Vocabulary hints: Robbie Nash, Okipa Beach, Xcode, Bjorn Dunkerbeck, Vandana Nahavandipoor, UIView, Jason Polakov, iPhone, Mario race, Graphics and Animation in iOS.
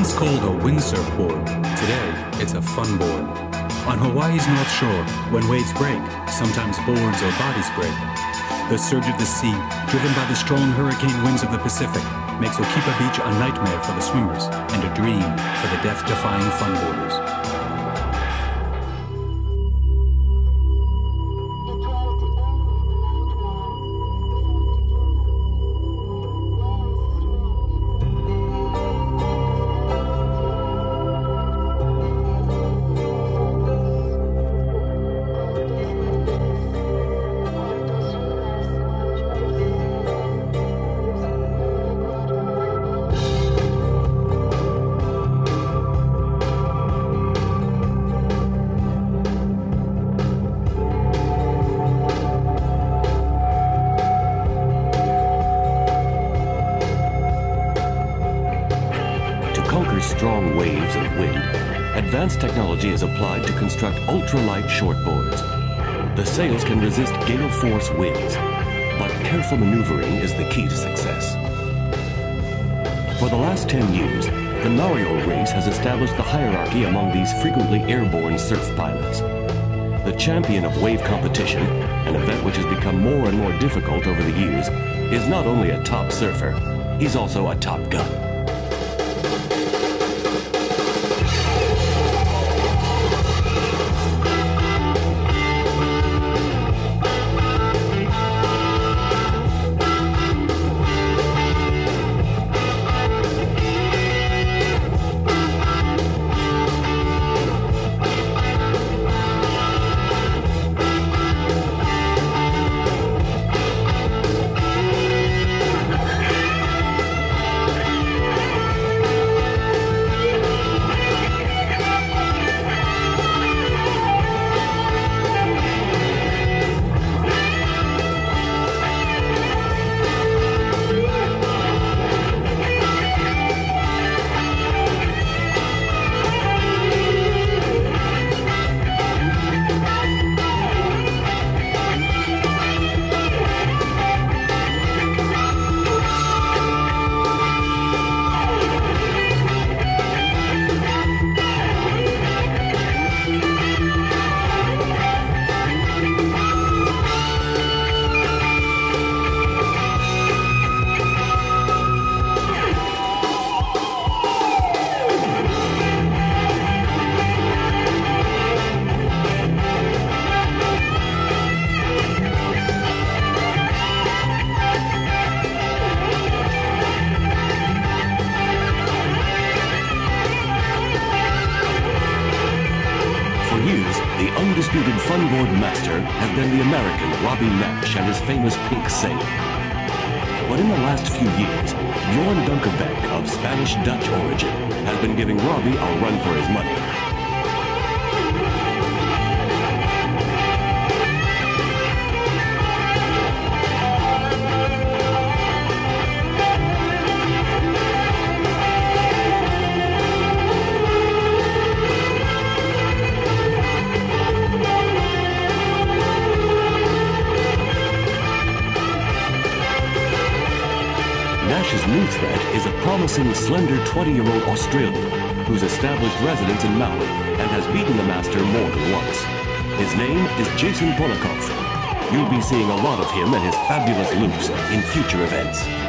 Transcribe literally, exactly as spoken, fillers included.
once called a windsurf board, today it's a fun board. On Hawaii's North Shore, when waves break, sometimes boards or bodies break. The surge of the sea, driven by the strong hurricane winds of the Pacific, makes Okipa Beach a nightmare for the swimmers and a dream for the death-defying fun boarders. Strong waves and wind, advanced technology is applied to construct ultralight shortboards. The sails can resist gale force winds, but careful maneuvering is the key to success. For the last ten years, the Mario race has established the hierarchy among these frequently airborne surf pilots. The champion of wave competition, an event which has become more and more difficult over the years, is not only a top surfer, he's also a top gun. The undisputed funboard master has been the American Robbie Nash and his famous pink sail. But in the last few years, Bjorn Dunkerbeck of Spanish-Dutch origin has been giving Robbie a run for his money. Nash's new threat is a promising, slender twenty-year-old Australian who's established residence in Maui and has beaten the master more than once. His name is Jason Polakov. You'll be seeing a lot of him and his fabulous loops in future events.